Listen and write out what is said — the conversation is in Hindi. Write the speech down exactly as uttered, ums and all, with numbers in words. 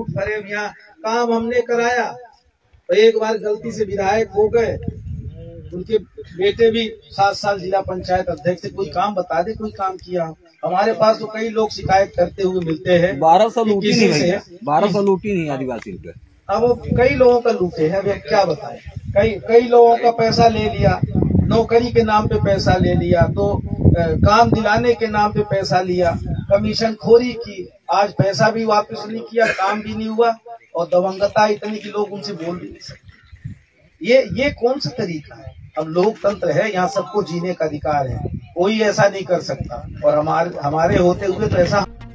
फूट भरे, यहाँ काम हमने कराया। तो एक बार गलती से विधायक हो गए, उनके बेटे भी सात साल जिला पंचायत अध्यक्ष से कोई काम बता दे, कोई काम किया। हमारे पास तो कई लोग शिकायत करते हुए मिलते हैं। बारह सौ लूटी नहीं, बारह सौ लूटी नहीं आदिवासी पे। अब कई लोगों का लूटे है, अब क्या बताएं। कई कई लोगों का पैसा ले लिया, नौकरी के नाम पे पैसा ले लिया, तो आ, काम दिलाने के नाम पे पैसा लिया, कमीशन खोरी की। आज पैसा भी वापस नहीं किया, काम भी नहीं हुआ, और दबंगता इतनी कि लोग उनसे बोल भी नहीं सकते। ये ये कौन सा तरीका है? अब लोकतंत्र है, यहाँ सबको जीने का अधिकार है, कोई ऐसा नहीं कर सकता। और हमारे हमारे होते हुए तो ऐसा।